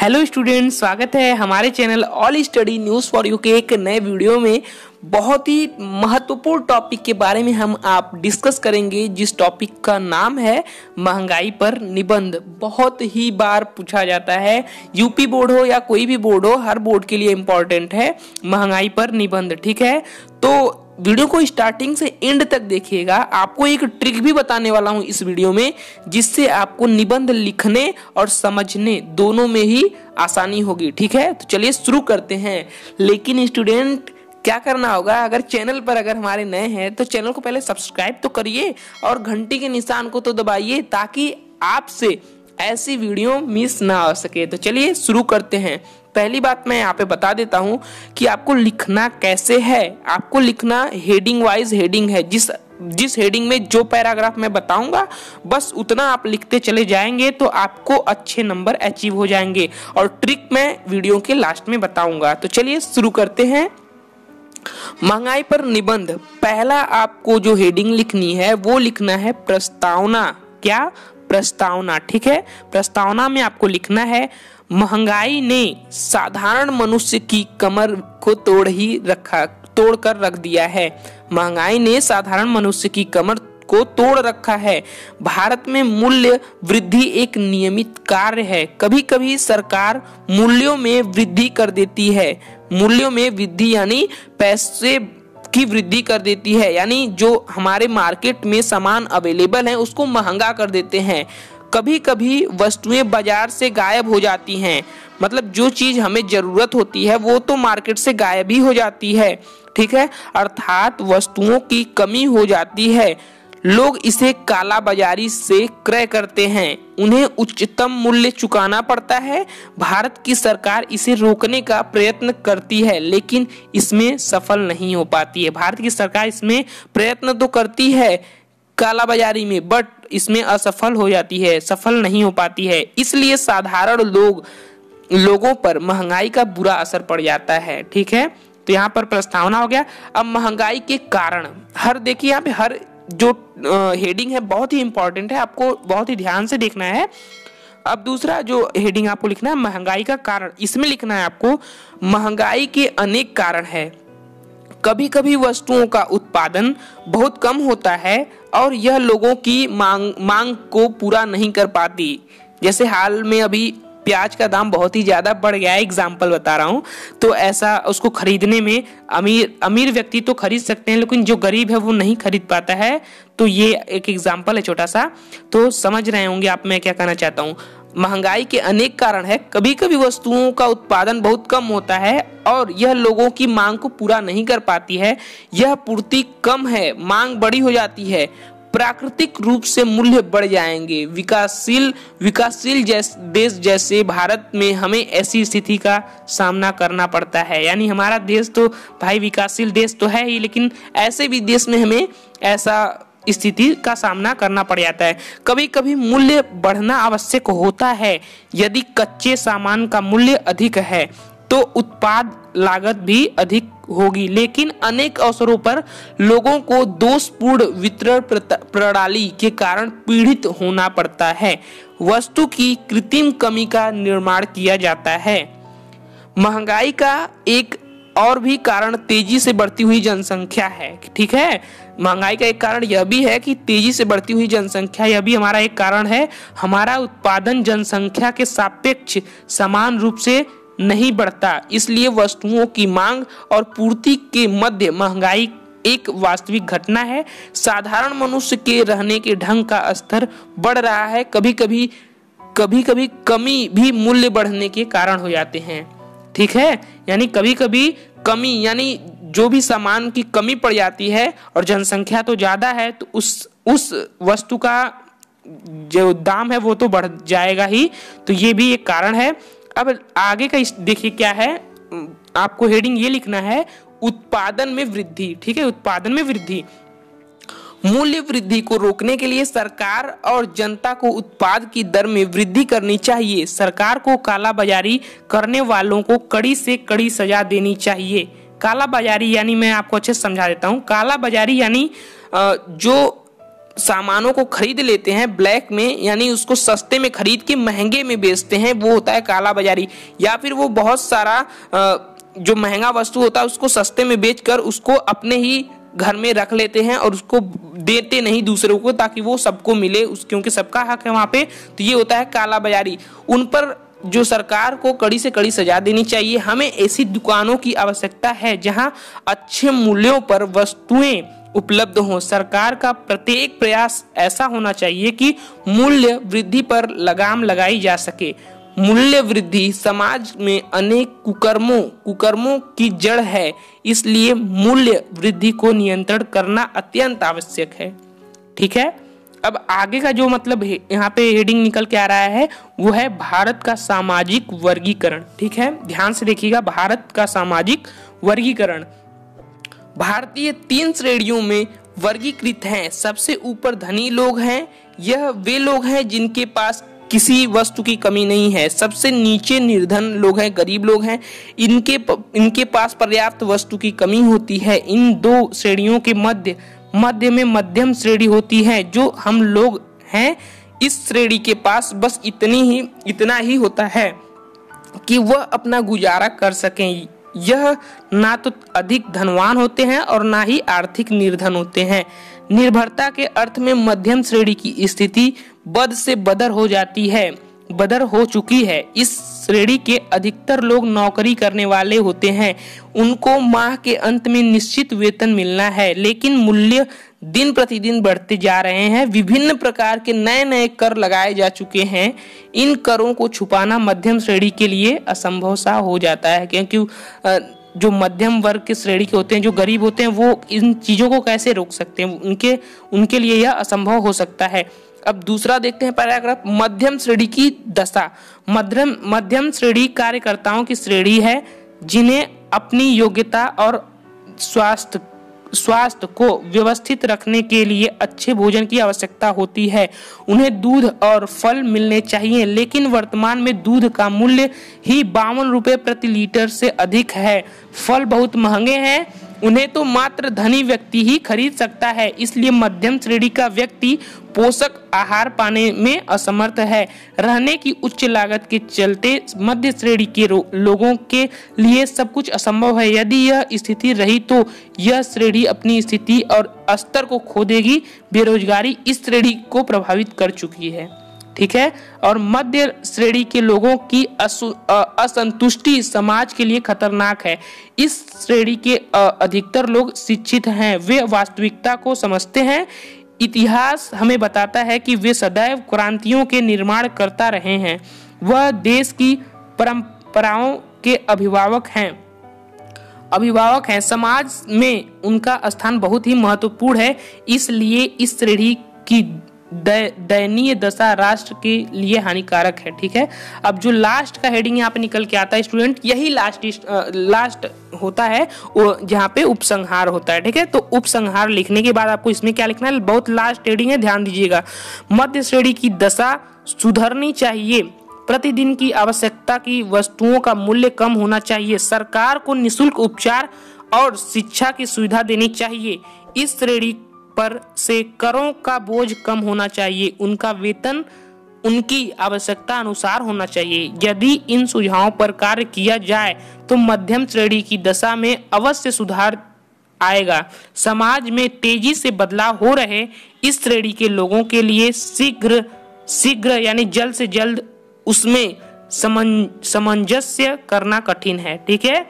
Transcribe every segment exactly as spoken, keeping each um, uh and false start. Hello students, स्वागत है हमारे channel all study news for you के एक नए वीडियो में। बहुत ही महत्वपूर्ण टॉपिक के बारे में हम आप डिस्कस करेंगे, जिस टॉपिक का नाम है महंगाई पर निबंध। बहुत ही बार पूछा जाता है, यूपी बोर्ड हो या कोई भी बोर्ड हो, हर बोर्ड के लिए इम्पोर्टेंट है महंगाई पर निबंध। ठीक है, तो वीडियो को स्टार्टिंग से एंड तक देखिएगा। आपको एक ट्रिक भी बताने वाला हूं इस वीडियो में, जिससे आपको निबंध लिखने और समझने दोनों में ही आसानी होगी। ठीक है, तो चलिए शुरू करते हैं। लेकिन स्टूडेंट क्या करना होगा, अगर चैनल पर अगर हमारे नए हैं तो चैनल को पहले सब्सक्राइब तो करिए और घंटी के निशान को तो दबाइए, ताकि आपसे ऐसी वीडियो मिस ना हो सके। तो चलिए शुरू करते हैं। पहली बात मैं यहाँ पे बता देता हूँ कि आपको लिखना कैसे है। आपको लिखना हेडिंग वाइज हेडिंग है, जिस जिस हेडिंग में जो पैराग्राफ मैं बताऊंगा बस उतना आप लिखते चले जाएंगे तो आपको अच्छे नंबर अचीव हो जाएंगे। और ट्रिक मैं वीडियो के लास्ट में बताऊंगा। तो चलिए शुरू करते हैं। महंगाई पर निबंध, पहला आपको जो हेडिंग लिखनी है वो लिखना है प्रस्तावना। क्या? प्रस्तावना। ठीक है, प्रस्तावना में आपको लिखना है महंगाई ने साधारण मनुष्य की कमर को तोड़ ही रखा तोड़ कर रख दिया है। महंगाई ने साधारण मनुष्य की कमर को तोड़ रखा है। भारत में मूल्य वृद्धि एक नियमित कार्य है। कभी कभी सरकार मूल्यों में वृद्धि कर देती है। मूल्यों में वृद्धि यानी पैसे की वृद्धि कर देती है, यानी जो हमारे मार्केट में सामान अवेलेबल है उसको महंगा कर देते हैं। कभी कभी वस्तुएं बाजार से गायब हो जाती हैं, मतलब जो चीज़ हमें ज़रूरत होती है वो तो मार्केट से गायब ही हो जाती है। ठीक है, अर्थात वस्तुओं की कमी हो जाती है। लोग इसे काला बाजारी से क्रय करते हैं, उन्हें उच्चतम मूल्य चुकाना पड़ता है। भारत की सरकार इसे रोकने का प्रयत्न करती है, लेकिन इसमें सफल नहीं हो पाती है। भारत की सरकार इसमें प्रयत्न तो करती है काला बाजारी में, बट इसमें असफल हो जाती है, सफल नहीं हो पाती है। इसलिए साधारण लोग लोगों पर महंगाई का बुरा असर पड़ जाता है। ठीक है, तो यहाँ पर प्रस्तावना हो गया। अब महंगाई के कारण, हर देखिए यहाँ पे हर जो हेडिंग है बहुत ही इंपॉर्टेंट है, आपको बहुत ही ध्यान से देखना है। अब दूसरा जो हेडिंग आपको लिखना है महंगाई का कारण, इसमें लिखना है आपको महंगाई के अनेक कारण है। कभी कभी वस्तुओं का उत्पादन बहुत कम होता है और यह लोगों की मांग मांग को पूरा नहीं कर पाती। जैसे हाल में अभी प्याज का दाम बहुत ही ज़्यादा बढ़ गया है, एग्जाम्पल बता रहा हूँ। तो ऐसा उसको खरीदने में अमीर अमीर व्यक्ति तो खरीद सकते हैं, लेकिन जो गरीब है वो नहीं खरीद पाता है। तो ये एक एग्जाम्पल है छोटा सा, तो समझ रहे होंगे आप मैं क्या कहना चाहता हूँ। महंगाई के अनेक कारण है, कभी कभी वस्तुओं का उत्पादन बहुत कम होता है और यह लोगों की मांग को पूरा नहीं कर पाती है। यह पूर्ति कम है, मांग बड़ी हो जाती है। प्राकृतिक रूप से मूल्य बढ़ जाएंगे। विकासशील विकासशील जैस, देश जैसे भारत में हमें ऐसी स्थिति का सामना करना पड़ता है। यानी हमारा देश तो भाई विकासशील देश तो है ही, लेकिन ऐसे भी देश में हमें ऐसा स्थिति का सामना करना पड़ जाता है। कभी कभी मूल्य बढ़ना आवश्यक होता है। यदि कच्चे सामान का मूल्य अधिक है तो उत्पाद लागत भी अधिक होगी, लेकिन अनेक अवसरों पर लोगों को दोषपूर्ण वितरण प्रणाली के कारण पीड़ित होना पड़ता है। वस्तु की कृत्रिम कमी का निर्माण किया जाता है। महंगाई का एक और भी कारण तेजी से बढ़ती हुई जनसंख्या है। ठीक है, महंगाई का एक कारण यह भी है कि तेजी से बढ़ती हुई जनसंख्या, यह भी हमारा एक कारण है। हमारा उत्पादन जनसंख्या के सापेक्ष समान रूप से नहीं बढ़ता, इसलिए वस्तुओं की मांग और पूर्ति के मध्य महंगाई एक वास्तविक घटना है। साधारण मनुष्य के रहने के ढंग का स्तर बढ़ रहा है। कभी कभी कभी कभी कमी भी मूल्य बढ़ने के कारण हो जाते हैं। ठीक है, यानी कभी कभी कमी यानी जो भी सामान की कमी पड़ जाती है और जनसंख्या तो ज़्यादा है, तो उस उस वस्तु का जो दाम है वो तो बढ़ जाएगा ही। तो ये भी एक कारण है। अब आगे का देखिए क्या है, आपको हेडिंग ये लिखना है उत्पादन में वृद्धि। ठीक है, उत्पादन में वृद्धि, मूल्य वृद्धि को रोकने के लिए सरकार और जनता को उत्पाद की दर में वृद्धि करनी चाहिए। सरकार को काला बाजारी करने वालों को कड़ी से कड़ी सजा देनी चाहिए। काला बाजारी यानी, मैं आपको अच्छे से समझा देता हूँ, काला बाजारी यानी जो सामानों को खरीद लेते हैं ब्लैक में, यानी उसको सस्ते में खरीद के महंगे में बेचते हैं, वो होता है काला बाजारी। या फिर वो बहुत सारा जो महंगा वस्तु होता है उसको सस्ते में बेचकर उसको अपने ही घर में रख लेते हैं और उसको देते नहीं दूसरों को ताकि वो सबको मिले, उस क्योंकि सबका हक है वहाँ पे। तो ये होता है काला बाजारी। उन पर जो सरकार को कड़ी से कड़ी सजा देनी चाहिए। हमें ऐसी दुकानों की आवश्यकता है जहां अच्छे मूल्यों पर वस्तुएं उपलब्ध हों। सरकार का प्रत्येक प्रयास ऐसा होना चाहिए कि मूल्य वृद्धि पर लगाम लगाई जा सके। मूल्य वृद्धि समाज में अनेक कुकर्मों कुकर्मों की जड़ है, इसलिए मूल्य वृद्धि को नियंत्रण करना अत्यंत आवश्यक है। ठीक है, अब आगे का जो मतलब यहाँ पे हेडिंग निकल के आ रहा है वो है भारत का सामाजिक वर्गीकरण। ठीक है, ध्यान से देखिएगा, भारत का सामाजिक वर्गीकरण। भारतीय तीन श्रेणियों में वर्गीकृत हैं। सबसे ऊपर धनी लोग हैं, यह वे लोग हैं जिनके पास किसी वस्तु की कमी नहीं है। सबसे नीचे निर्धन लोग हैं, गरीब लोग हैं, इनके इनके पास पर्याप्त वस्तु की कमी होती है। इन दो श्रेणियों के मध्य मध्य में मध्यम श्रेणी होती है। जो हम लोग हैं इस श्रेणी के पास बस इतनी ही इतना ही होता है कि वह अपना गुजारा कर सकें। यह ना तो अधिक धनवान होते हैं और ना ही आर्थिक निर्धन होते हैं। निर्भरता के अर्थ में मध्यम श्रेणी की स्थिति बद से बदर हो जाती है, बदर हो चुकी है। इस श्रेणी के अधिकतर लोग नौकरी करने वाले होते हैं। उनको माह के अंत में निश्चित वेतन मिलना है, लेकिन मूल्य दिन प्रतिदिन बढ़ते जा रहे हैं। विभिन्न प्रकार के नए नए कर लगाए जा चुके हैं। इन करों को छुपाना मध्यम श्रेणी के लिए असंभव सा हो जाता है, क्योंकि जो मध्यम वर्ग के श्रेणी के होते हैं, जो गरीब होते हैं, वो इन चीज़ों को कैसे रोक सकते हैं। उनके उनके लिए यह असंभव हो सकता है। अब दूसरा देखते हैं पैराग्राफ, मध्यम श्रेणी की दशा। मध्यम मध्यम श्रेणी कार्यकर्ताओं की श्रेणी है जिन्हें अपनी योग्यता और स्वास्थ्य स्वास्थ्य को व्यवस्थित रखने के लिए अच्छे भोजन की आवश्यकता होती है। उन्हें दूध और फल मिलने चाहिए, लेकिन वर्तमान में दूध का मूल्य ही बावन रुपये प्रति लीटर से अधिक है। फल बहुत महंगे हैं, उन्हें तो मात्र धनी व्यक्ति ही खरीद सकता है। इसलिए मध्यम श्रेणी का व्यक्ति पोषक आहार पाने में असमर्थ है। रहने की उच्च लागत के चलते मध्य श्रेणी के लोगों के लिए सब कुछ असंभव है। यदि यह स्थिति रही तो यह श्रेणी अपनी स्थिति और स्तर को खो देगी। बेरोजगारी इस श्रेणी को प्रभावित कर चुकी है। ठीक है, और मध्य श्रेणी के लोगों की असंतुष्टि समाज के लिए खतरनाक है। इस श्रेणी के अधिकतर लोग शिक्षित हैं, वे वास्तविकता को समझते हैं। इतिहास हमें बताता है कि वे सदैव क्रांतियों के निर्माण करता रहे हैं। वह देश की परंपराओं के अभिभावक हैं अभिभावक हैं समाज में उनका स्थान बहुत ही महत्वपूर्ण है। इसलिए इस श्रेणी की दयनीय दशा राष्ट्र के लिए हानिकारक है। ठीक है, अब जो लास्ट का हेडिंग यहाँ पे निकल के आता है स्टूडेंट, यही लास्ट लास्ट होता है जहाँ पे उपसंहार होता है। ठीक है, तो उपसंहार लिखने के बाद आपको इसमें क्या लिखना है, बहुत लास्ट हेडिंग है, ध्यान दीजिएगा। मध्य श्रेणी की दशा सुधरनी चाहिए। प्रतिदिन की आवश्यकता की वस्तुओं का मूल्य कम होना चाहिए। सरकार को निःशुल्क उपचार और शिक्षा की सुविधा देनी चाहिए। इस श्रेणी पर से करों का बोझ कम होना चाहिए। उनका वेतन उनकी आवश्यकता अनुसार होना चाहिए। यदि इन सुझावों पर कार्य किया जाए तो मध्यम श्रेणी की दशा में अवश्य सुधार आएगा। समाज में तेजी से बदलाव हो रहे इस श्रेणी के लोगों के लिए शीघ्र शीघ्र यानी जल्द से जल्द उसमें सामंजस्य करना कठिन है। ठीक है,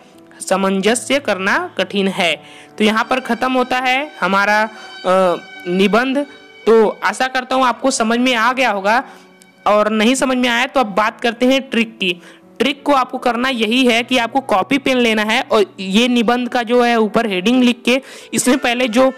सामंजस्य करना कठिन है। तो यहाँ पर खत्म होता है हमारा निबंध। तो आशा करता हूँ आपको समझ में आ गया होगा, और नहीं समझ में आया तो अब बात करते हैं ट्रिक की। ट्रिक को आपको करना यही है कि आपको कॉपी पेन लेना है और ये निबंध का जो है ऊपर हेडिंग लिख के इसमें पहले जो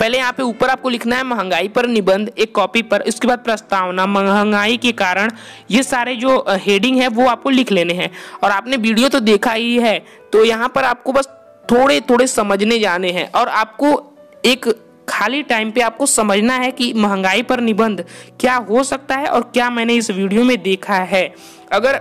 पहले यहाँ पे ऊपर आपको लिखना है महंगाई पर निबंध एक कॉपी पर, इसके बाद प्रस्तावना महंगाई के कारण, ये सारे जो हेडिंग है वो आपको लिख लेने हैं। और आपने वीडियो तो देखा ही है, तो यहाँ पर आपको बस थोड़े थोड़े समझने जाने हैं और आपको एक खाली टाइम पे आपको समझना है कि महंगाई पर निबंध क्या हो सकता है और क्या मैंने इस वीडियो में देखा है। अगर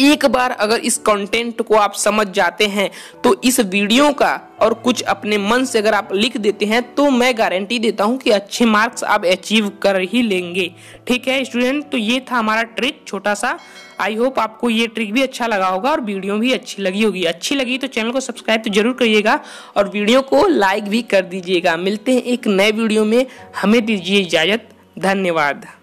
एक बार अगर इस कंटेंट को आप समझ जाते हैं तो इस वीडियो का और कुछ अपने मन से अगर आप लिख देते हैं तो मैं गारंटी देता हूं कि अच्छे मार्क्स आप अचीव कर ही लेंगे। ठीक है स्टूडेंट, तो ये था हमारा ट्रिक छोटा सा। आई होप आपको ये ट्रिक भी अच्छा लगा होगा और वीडियो भी अच्छी लगी होगी। अच्छी लगी तो चैनल को सब्सक्राइब तो जरूर करिएगा और वीडियो को लाइक भी कर दीजिएगा। मिलते हैं एक नए वीडियो में, हमें दीजिए इजाज़त। धन्यवाद।